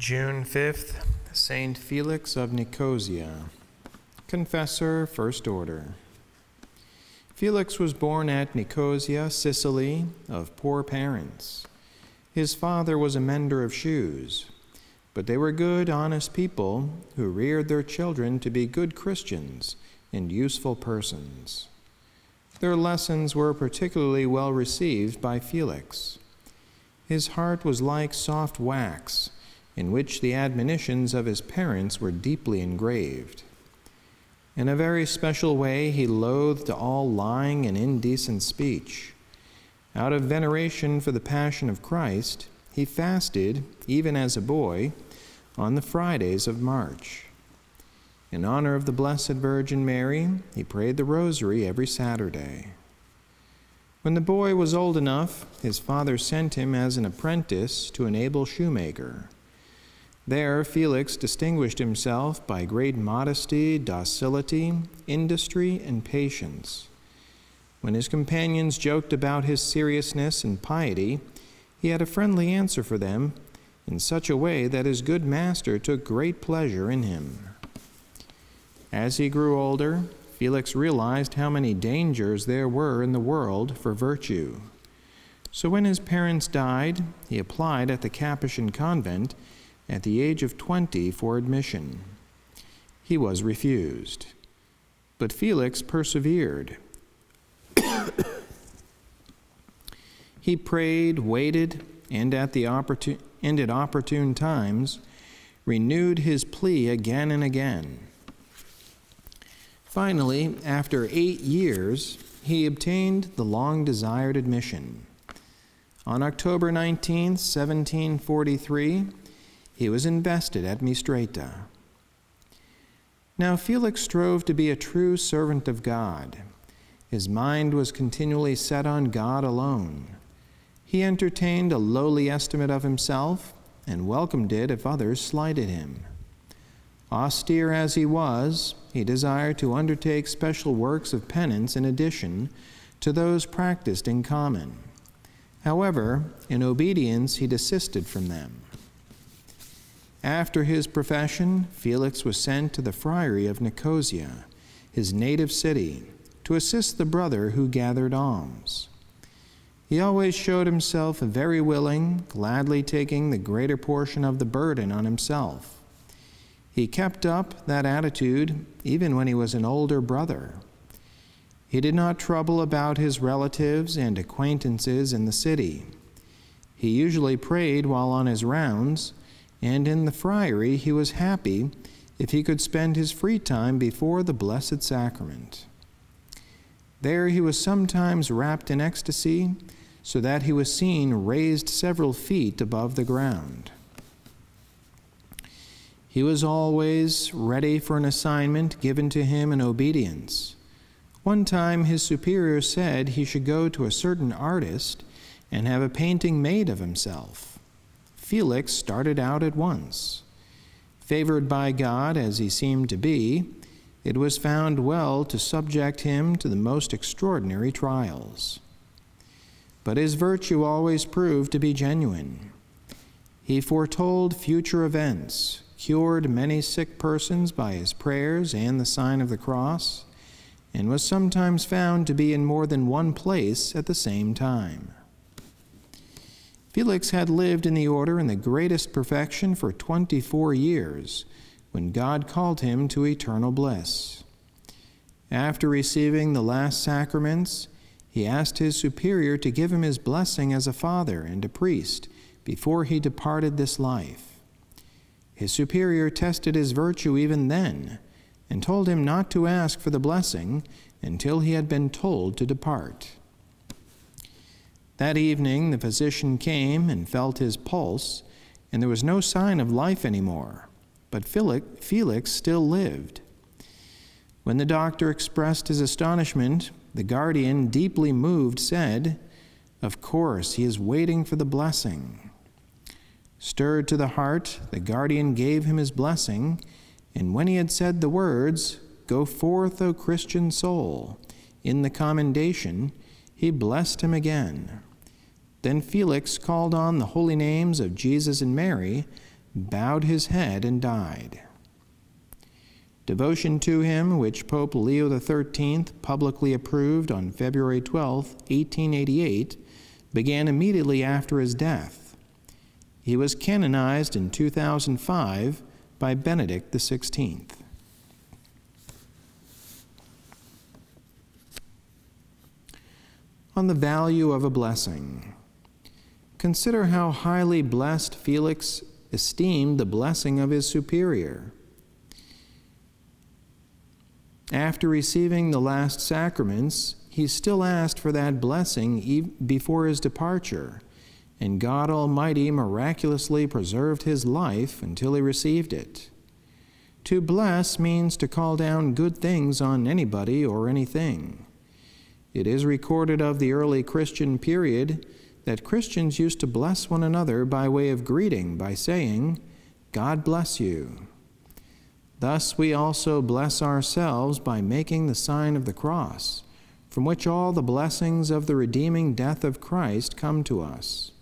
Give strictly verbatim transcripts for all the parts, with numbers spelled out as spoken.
June fifth, Saint Felix of Nicosia, Confessor, First Order. Felix was born at Nicosia, Sicily, of poor parents. His father was a mender of shoes, but they were good, honest people who reared their children to be good Christians and useful persons. Their lessons were particularly well received by Felix. His heart was like soft wax, in which the admonitions of his parents were deeply engraved. In a very special way, he loathed all lying and indecent speech. Out of veneration for the passion of Christ, he fasted, even as a boy, on the Fridays of March. In honor of the Blessed Virgin Mary, he prayed the rosary every Saturday. When the boy was old enough, his father sent him as an apprentice to an able shoemaker. There, Felix distinguished himself by great modesty, docility, industry, and patience. When his companions joked about his seriousness and piety, he had a friendly answer for them in such a way that his good master took great pleasure in him. As he grew older, Felix realized how many dangers there were in the world for virtue. So when his parents died, he applied at the Capuchin Convent at the age of twenty for admission. He was refused. But Felix persevered. He prayed, waited, and at, the opportune, and at opportune times renewed his plea again and again. Finally, after eight years, he obtained the long-desired admission. On October nineteenth, seventeen forty-three, he was invested at Mistreta. Now Felix strove to be a true servant of God. His mind was continually set on God alone. He entertained a lowly estimate of himself and welcomed it if others slighted him. Austere as he was, he desired to undertake special works of penance in addition to those practiced in common. However, in obedience he desisted from them. After his profession, Felix was sent to the friary of Nicosia, his native city, to assist the brother who gathered alms. He always showed himself very willing, gladly taking the greater portion of the burden on himself. He kept up that attitude even when he was an older brother. He did not trouble about his relatives and acquaintances in the city. He usually prayed while on his rounds, and in the friary he was happy if he could spend his free time before the Blessed Sacrament. There he was sometimes wrapped in ecstasy, so that he was seen raised several feet above the ground. He was always ready for an assignment given to him in obedience. One time his superior said he should go to a certain artist and have a painting made of himself. Felix started out at once. Favored by God as he seemed to be, it was found well to subject him to the most extraordinary trials. But his virtue always proved to be genuine. He foretold future events, cured many sick persons by his prayers and the sign of the cross, and was sometimes found to be in more than one place at the same time. Felix had lived in the order in the greatest perfection for twenty-four years, when God called him to eternal bliss. After receiving the last sacraments, he asked his superior to give him his blessing as a father and a priest before he departed this life. His superior tested his virtue even then, and told him not to ask for the blessing until he had been told to depart. That evening, the physician came and felt his pulse, and there was no sign of life anymore, but Felix still lived. When the doctor expressed his astonishment, the guardian, deeply moved, said, "Of course, he is waiting for the blessing." Stirred to the heart, the guardian gave him his blessing, and when he had said the words, "Go forth, O Christian soul," in the commendation, he blessed him again. Then Felix called on the holy names of Jesus and Mary bowed his head and died. Devotion to him, which Pope Leo the thirteenth publicly approved on February twelfth, eighteen eighty-eight, began immediately after his death. He was canonized in two thousand five by Benedict the sixteenth. On the value of a blessing. Consider how highly blessed Felix esteemed the blessing of his superior. After receiving the last sacraments, he still asked for that blessing before his departure, and God Almighty miraculously preserved his life until he received it. To bless means to call down good things on anybody or anything. It is recorded of the early Christian period that Christians used to bless one another by way of greeting by saying, "God bless you." Thus we also bless ourselves by making the sign of the cross, from which all the blessings of the redeeming death of Christ come to us.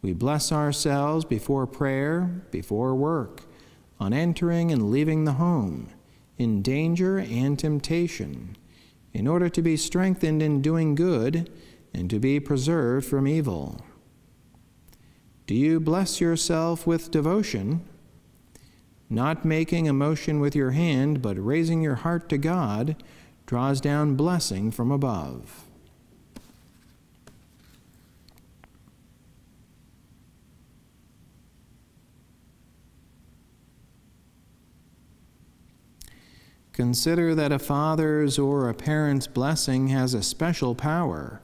We bless ourselves before prayer, before work, on entering and leaving the home, in danger and temptation, in order to be strengthened in doing good and to be preserved from evil. Do you bless yourself with devotion? Not making a motion with your hand, but raising your heart to God, draws down blessing from above. Consider that a father's or a parent's blessing has a special power.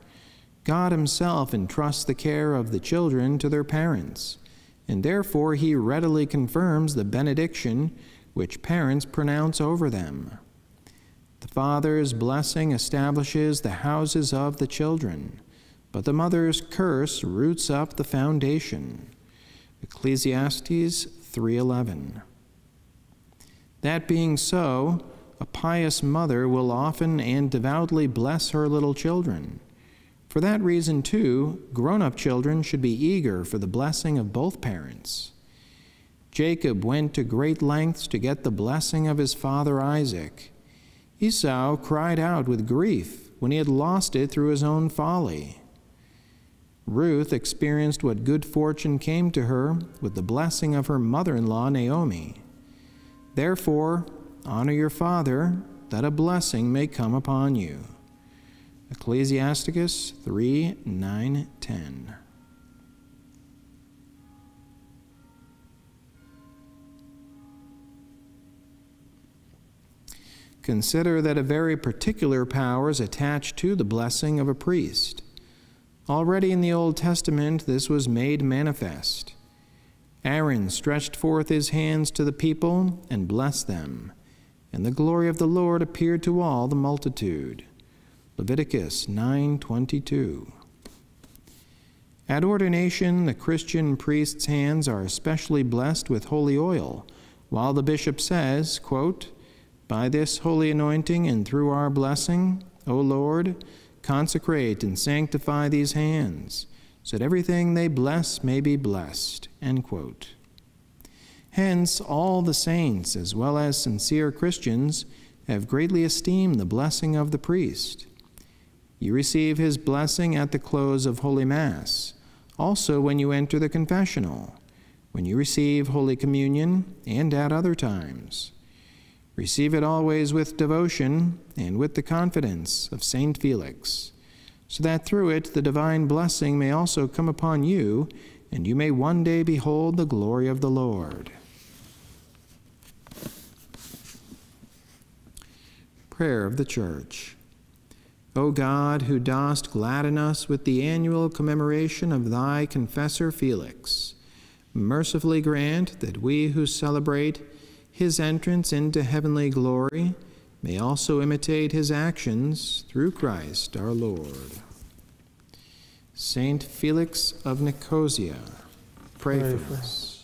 God himself entrusts the care of the children to their parents, and therefore he readily confirms the benediction which parents pronounce over them. The father's blessing establishes the houses of the children, but the mother's curse roots up the foundation. Ecclesiastes three eleven. That being so, a pious mother will often and devoutly bless her little children. For that reason, too, grown-up children should be eager for the blessing of both parents. Jacob went to great lengths to get the blessing of his father Isaac. Esau cried out with grief when he had lost it through his own folly. Ruth experienced what good fortune came to her with the blessing of her mother-in-law Naomi. Therefore, honor your father, that a blessing may come upon you. Ecclesiasticus three, nine, ten. Consider that a very particular power is attached to the blessing of a priest. Already in the Old Testament, this was made manifest. Aaron stretched forth his hands to the people and blessed them, and the glory of the Lord appeared to all the multitude. Leviticus nine twenty-two. At ordination, the Christian priest's hands are especially blessed with holy oil, while the bishop says, quote, "By this holy anointing and through our blessing, O Lord, consecrate and sanctify these hands, so that everything they bless may be blessed." End quote. Hence, all the saints, as well as sincere Christians, have greatly esteemed the blessing of the priest. You receive his blessing at the close of Holy Mass, also when you enter the confessional, when you receive Holy Communion, and at other times. Receive it always with devotion and with the confidence of Saint Felix, so that through it the divine blessing may also come upon you, and you may one day behold the glory of the Lord. Prayer of the Church. O God, who dost gladden us with the annual commemoration of thy confessor Felix, mercifully grant that we who celebrate his entrance into heavenly glory may also imitate his actions through Christ our Lord. Saint Felix of Nicosia, pray, pray for us. us.